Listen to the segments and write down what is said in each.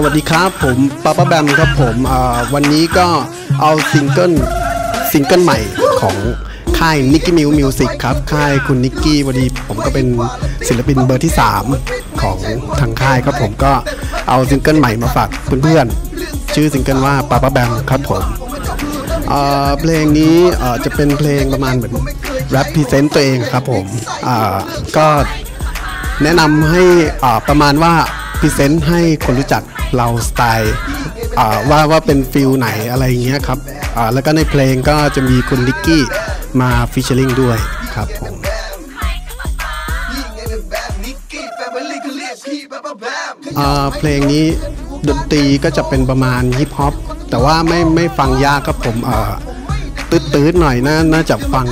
สวัสดีครับผมป๊าป้าแบมครับผมวันนี้ก็เอาซิงเกิลใหม่ของค่าย Nicky Mew Music ครับค่ายคุณนิกกี้วันนี้ผมก็เป็นศิลปินเบอร์ที่3ของทางค่ายครับผมก็เอาซิงเกิลใหม่มาฝากเพื่อนๆชื่อซิงเกิลว่าป๊าป้าแบมครับผมเพลงนี้จะเป็นเพลงประมาณเหมือนแรปพรีเซนต์ตัวเองครับผมก็แนะนำให้ประมาณว่าพรีเซนต์ให้คนรู้จักเราสไตล์ว่าเป็นฟิลไหนอะไรอย่างเงี้ยครับแล้วก็ในเพลงก็จะมีคุณนิกกี้มาฟีเจอริ่งด้วยครับผมเพลงนี้ดนตรีก็จะเป็นประมาณฮิปฮอปแต่ว่าไม่ฟังยากครับผมตื้ดๆหน่อยน่าจะฟัง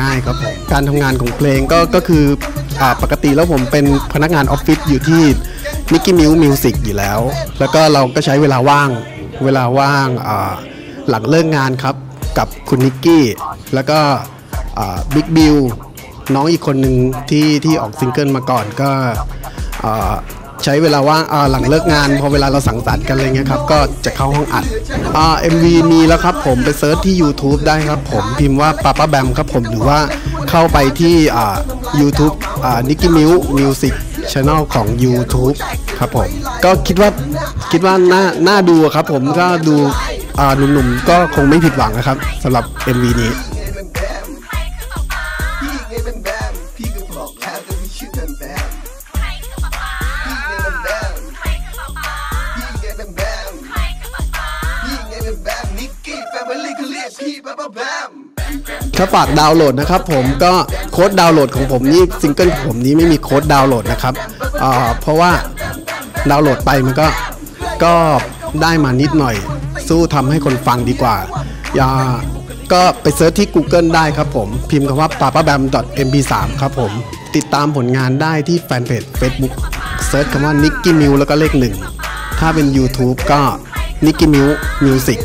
ง่ายครับผมการทำงานของเพลงก็คือปกติแล้วผมเป็นพนักงานออฟฟิศอยู่ที่ Nicky Mew Music อยู่แล้วแล้วก็เราก็ใช้เวลาว่างหลังเลิกงานครับกับคุณนิกกี้แล้วก็บิ๊กบิวน้องอีกคนหนึ่งที่ออกซิงเกิลมาก่อนก็ใช้เวลาว่างหลังเลิกงานพอเวลาเราสังสรรค์กันอะไรเงี้ยครับก็จะเข้าห้องอัดMV มีแล้วครับผมไปเซิร์ชที่ YouTube ได้ครับผมพิมพ์ว่าป๊าป้าแบมครับผมหรือว่าเข้าไปที่YouTube Nicky Mew Music Channel ของ YouTube ครับผมก็คิดว่าน่าดูครับผมก็ดูหนุ่มๆก็คงไม่ผิดหวังนะครับสำหรับ MV นี้ถ้าฝากดาวน์โหลดนะครับผมก็โค้ดดาวน์โหลดของผมนี่ซิงเกิลผมนี้ไม่มีโค้ดดาวน์โหลดนะครับเพราะว่าดาวน์โหลดไปมันก็ได้มานิดหน่อยสู้ทำให้คนฟังดีกว่าก็ไปเซิร์ชที่ Google ได้ครับผมพิมพ์คำว่า papabam.mp3 ครับผมติดตามผลงานได้ที่แฟนเพจ Facebook เซิร์ชคำว่า Nicky Mew แล้วก็เลข 1ถ้าเป็น YouTube ก็ Nicky Mew Music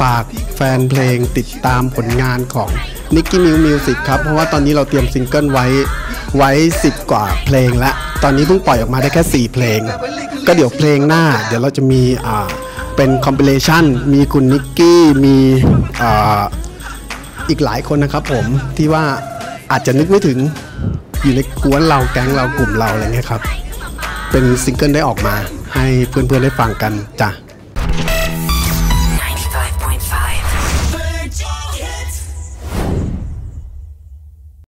ฝากแฟนเพลงติดตามผลงานของ Nicky Mew Music ครับเพราะว่าตอนนี้เราเตรียมซิงเกิลไว้10กว่าเพลงแล้วตอนนี้เพิ่งปล่อยออกมาได้แค่4เพลงก็เดี๋ยวเพลงหน้าเดี๋ยวเราจะมีเป็นคอมพิเลชันมีคุณนิกกี้มีอีกหลายคนนะครับผมที่ว่าอาจจะนึกไม่ถึงอยู่ในกวนเราแก๊งเรากลุ่มเราอะไรเงี้ยครับเป็นซิงเกิลได้ออกมาให้เพื่อนๆได้ฟังกันจ้ะ